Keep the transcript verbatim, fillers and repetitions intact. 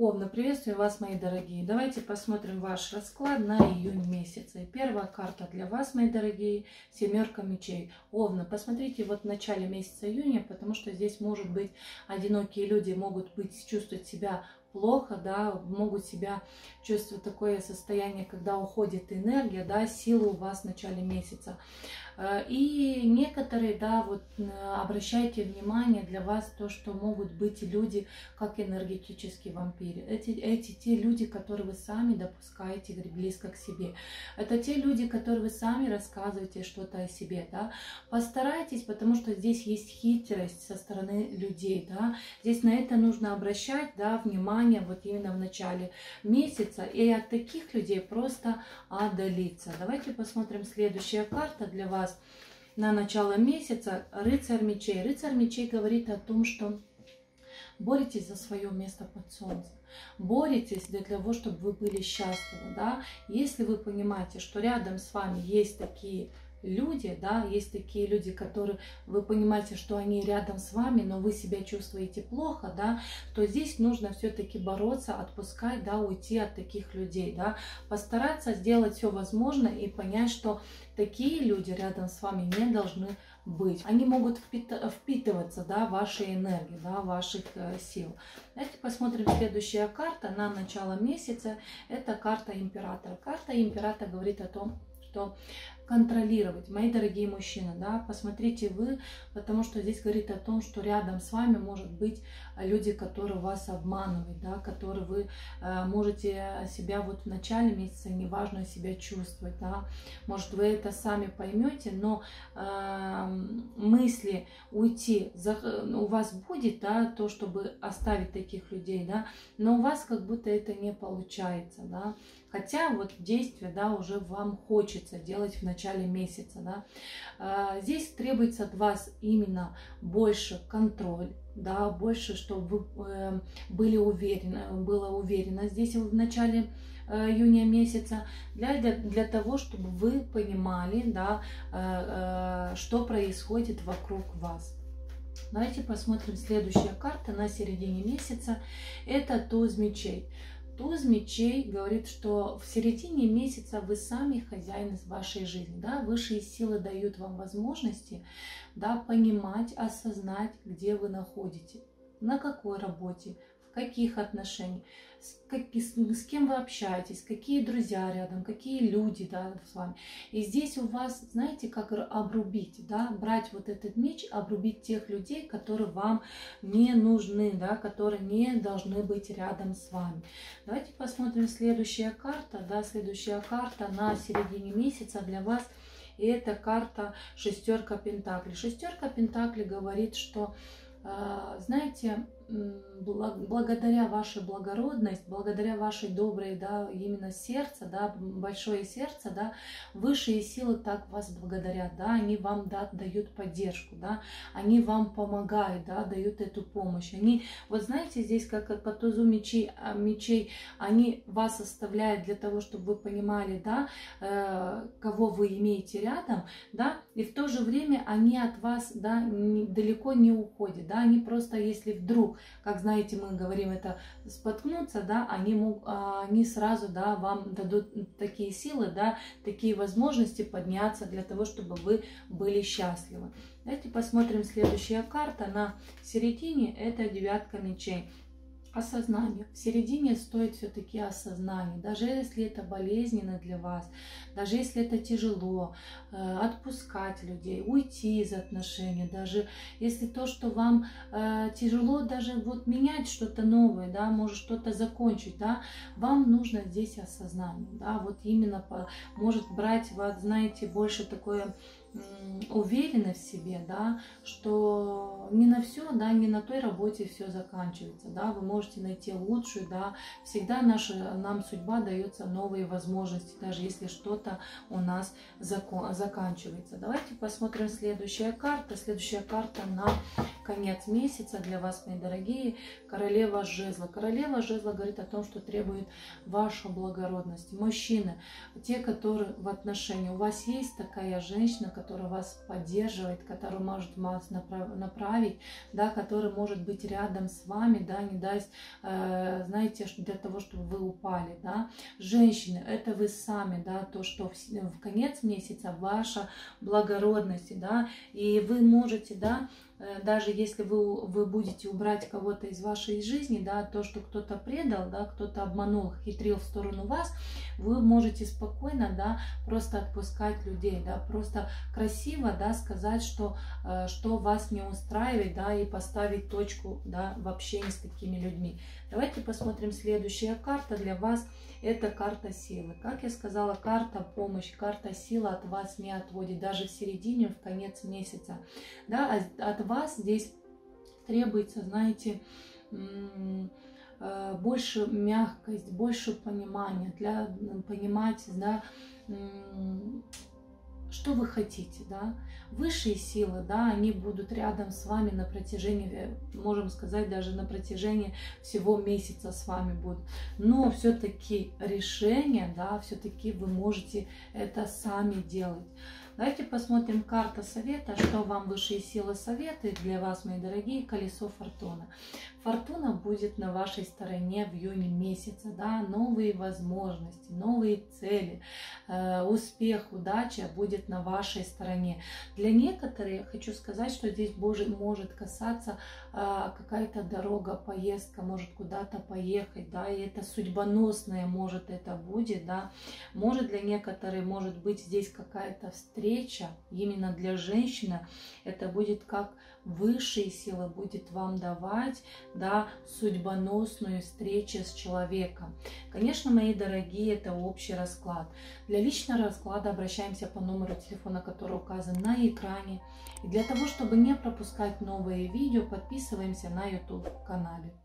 Овны, приветствую вас, мои дорогие. Давайте посмотрим ваш расклад на июнь месяце. Первая карта для вас, мои дорогие, семерка мечей. Овны, посмотрите вот в начале месяца июня, потому что здесь, может быть, одинокие люди могут быть, чувствовать себя плохо, да, могут себя чувствовать такое состояние, когда уходит энергия, да, сила у вас в начале месяца. И некоторые, да, вот обращайте внимание, для вас то, что могут быть люди как энергетические вампиры. Эти, эти те люди, которые вы сами допускаете близко к себе. Это те люди, которые вы сами рассказываете что-то о себе, да. Постарайтесь, потому что здесь есть хитрость со стороны людей, да. Здесь на это нужно обращать, да, внимание вот именно в начале месяца. И от таких людей просто отдалиться. Давайте посмотрим следующая карта для вас. На начало месяца рыцарь мечей. Рыцарь мечей говорит о том, что боритесь за свое место под солнцем. Боритесь для того, чтобы вы были счастливы. Да? Если вы понимаете, что рядом с вами есть такие люди, да, есть такие люди, которые вы понимаете, что они рядом с вами, но вы себя чувствуете плохо, да, то здесь нужно все-таки бороться, отпускать, да, уйти от таких людей, да, постараться сделать все возможное и понять, что такие люди рядом с вами не должны быть. Они могут впитываться, да, вашей энергии, да, ваших сил. Давайте посмотрим следующая карта на начало месяца. Это карта императора. Карта императора говорит о том, что контролировать, мои дорогие мужчины, да, посмотрите вы, потому что здесь говорит о том, что рядом с вами может быть люди, которые вас обманывают, да, которые вы э, можете себя вот в начале месяца неважно себя чувствовать, да, может вы это сами поймете, но э, мысли уйти за, у вас будет, да, то, чтобы оставить таких людей, да, но у вас как будто это не получается, да, хотя вот действие, да, уже вам хочется делать в начале В начале месяца, да. Здесь требуется от вас именно больше контроль, да, больше, чтобы вы были уверены, была уверена здесь в начале июня месяца, для, для того, чтобы вы понимали, да, что происходит вокруг вас. Давайте посмотрим следующая карта на середине месяца. Это туз мечей. Туз мечей говорит, что в середине месяца вы сами хозяин вашей жизни. Да? Высшие силы дают вам возможности, да, понимать, осознать, где вы находитесь, на какой работе, в каких отношениях, с, как, с, с кем вы общаетесь, какие друзья рядом, какие люди, да, с вами. И здесь у вас, знаете, как обрубить, да, брать вот этот меч, обрубить тех людей, которые вам не нужны, да, которые не должны быть рядом с вами. Давайте посмотрим следующая карта, да, следующая карта на середине месяца для вас. И это карта шестерка пентаклей. Шестерка пентаклей говорит, что, знаете, благодаря вашей благородности, благодаря вашей доброй, да, именно сердце, да, большое сердце, да, высшие силы так вас благодарят, да, они вам, да, дают поддержку, да, они вам помогают, да, дают эту помощь. Они, вот знаете, здесь как по тузу мечей, мечей они вас оставляют для того, чтобы вы понимали, да, кого вы имеете рядом, да, и в то же время они от вас, да, далеко не уходят, да, они просто, если вдруг, как знаете, мы говорим это, споткнуться, да, они, они сразу, да, вам дадут такие силы, да, такие возможности подняться для того, чтобы вы были счастливы. Давайте посмотрим следующая карта на середине, это девятка мечей. Осознание. В середине стоит все-таки осознание. Даже если это болезненно для вас, даже если это тяжело, отпускать людей, уйти из отношений, даже если то, что вам тяжело, даже вот менять что-то новое, да, может что-то закончить, да, вам нужно здесь осознание, да, вот именно по, может брать вас, знаете, больше такое уверена в себе, да, что не на все, да, не на той работе все заканчивается, да, вы можете найти лучшую, да, всегда наша, нам судьба дается новые возможности, даже если что-то у нас закон, заканчивается. Давайте посмотрим следующая карта, следующая карта на конец месяца для вас, мои дорогие, королева жезла. Королева жезла говорит о том, что требует вашу благородность. Мужчины, те, которые в отношении, у вас есть такая женщина, которая который вас поддерживает, который может вас направить, да, который может быть рядом с вами, да, не даст, э, знаете, для того, чтобы вы упали, да. Женщины, это вы сами, да, то, что в, в конец месяца ваша благородность, да, и вы можете, да, даже если вы, вы будете убрать кого-то из вашей жизни, да, то, что кто-то предал, да, кто-то обманул, хитрил в сторону вас, вы можете спокойно, да, просто отпускать людей, да, просто красиво, да, сказать, что, что вас не устраивает, да, и поставить точку, да, в общении с такими людьми. Давайте посмотрим следующая карта для вас. Это карта силы. Как я сказала, карта помощь, карта сила от вас не отводит, даже в середине, в конец месяца. Да, от вас здесь требуется, знаете, больше мягкость, больше понимания, для понимать, да, что вы хотите, да. Высшие силы, да, они будут рядом с вами на протяжении, можем сказать, даже на протяжении всего месяца с вами будут. Но все-таки решение, да, все-таки вы можете это сами делать. Давайте посмотрим карта совета, что вам высшие силы советуют. Для вас, мои дорогие, колесо фортуны. Фортуна будет на вашей стороне в июне месяце, да, новые возможности, новые цели, э, успех, удача будет на вашей стороне. Для некоторых, хочу сказать, что здесь Боже, может касаться э, какая-то дорога, поездка, может куда-то поехать, да, и это судьбоносное, может это будет, да, может для некоторых, может быть здесь какая-то встреча. Встреча именно для женщины, это будет как высшие силы будет вам давать, да, судьбоносную встречу с человеком. Конечно, мои дорогие, это общий расклад. Для личного расклада обращаемся по номеру телефона, который указан на экране. И для того, чтобы не пропускать новые видео, подписываемся на YouTube канале.